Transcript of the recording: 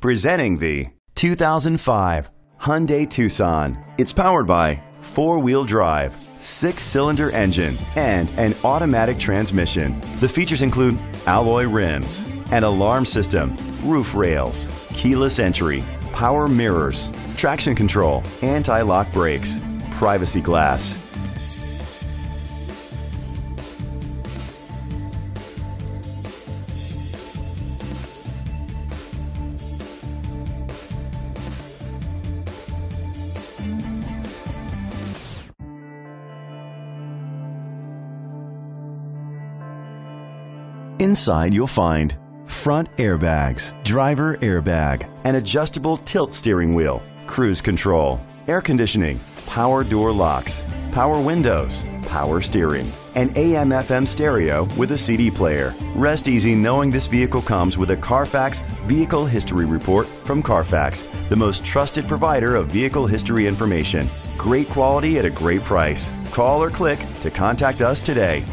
Presenting the 2005 Hyundai Tucson. It's powered by four-wheel drive, six-cylinder engine, and an automatic transmission. The features include alloy rims, an alarm system, roof rails, keyless entry, power mirrors, traction control, anti-lock brakes, privacy glass. Inside you'll find front airbags, driver airbag, an adjustable tilt steering wheel, cruise control, air conditioning, power door locks, power windows, power steering, an AM/FM stereo with a CD player. Rest easy knowing this vehicle comes with a Carfax Vehicle History Report from Carfax, the most trusted provider of vehicle history information. Great quality at a great price. Call or click to contact us today.